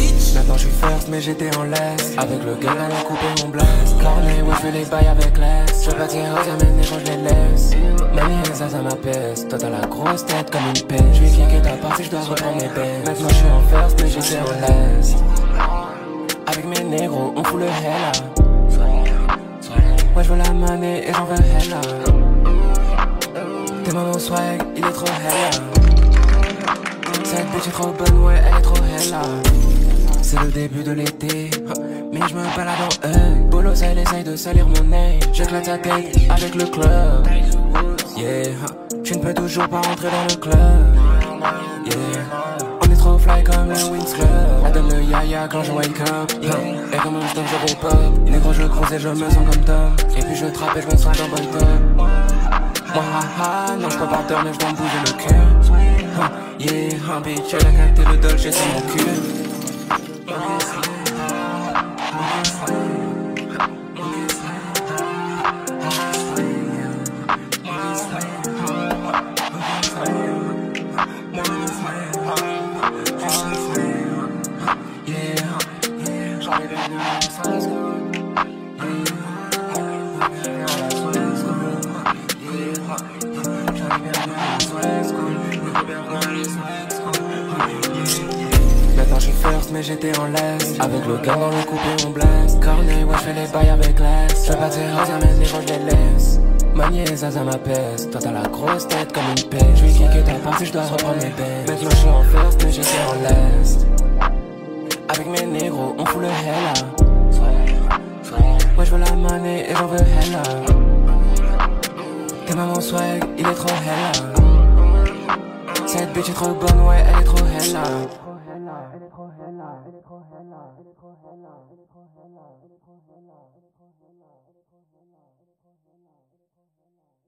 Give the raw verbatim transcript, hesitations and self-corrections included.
bitch. Maintenant je suis first mais j'étais en laisse. Avec le gang à la coupe et mon blast. Cornet, ouais, fais les bails avec l'aise. Je veux pas dire oh, j'amène les gens, je les laisse. Manie, ça, ça m'apaise. Toi t'as la grosse tête comme une pêche. Je vais kicker ta part si je dois reprendre mes peines. Maintenant je suis en first mais j'étais en laisse. Avec mes négros, on fout le hella. Ouais, je veux la monnaie et j'en veux hella. T'es mon swag, il est trop hella. Cette bitch est trop bonne, ouais, elle est trop hella. C'est le début de l'été, mais je me balade en hug. Bolos, elle essaye de salir mon nez. J'éclate sa tête avec le club. Yeah, tu ne peux toujours pas rentrer dans le club. Yeah, on est trop fly comme la Winslow. Elle donne le yaya quand je wake up. Et comme on se donne, je repop. Négro, je croise et je me sens comme Tom. Et puis je trappe et je me sens dans bon top. Moi, haha, non, je peux pas dormir, je dois me bouger le cul. Yeah, un bitch, elle a capté le dolce sur mon cul. Maintenant je suis first mais j'étais en laisse. Avec le gang dans le coupe et on blesse. Cornet, ouais, je fais les bails avec l'aise. Je veux pas dire oh, j'amène les gens, je les laisse. Manier, ça, ça m'apaise. Toi t'as la grosse tête comme une pêche. Je vais kicker ta part si je dois reprendre mes peines. Maintenant je suis en first mais j'étais en laisse. Avec mes négros, on fout le hella. Ouais, je veux la monnaie et j'en veux hella. T'es maman swag, il est trop hella. Cette bitch est trop bonne, ouais, elle est trop hella. Elle est trop hella, elle est trop hella, elle est trop hella, elle est trop hella, elle est trop hella, elle est trop hella, elle est trop hella, elle est trop hella.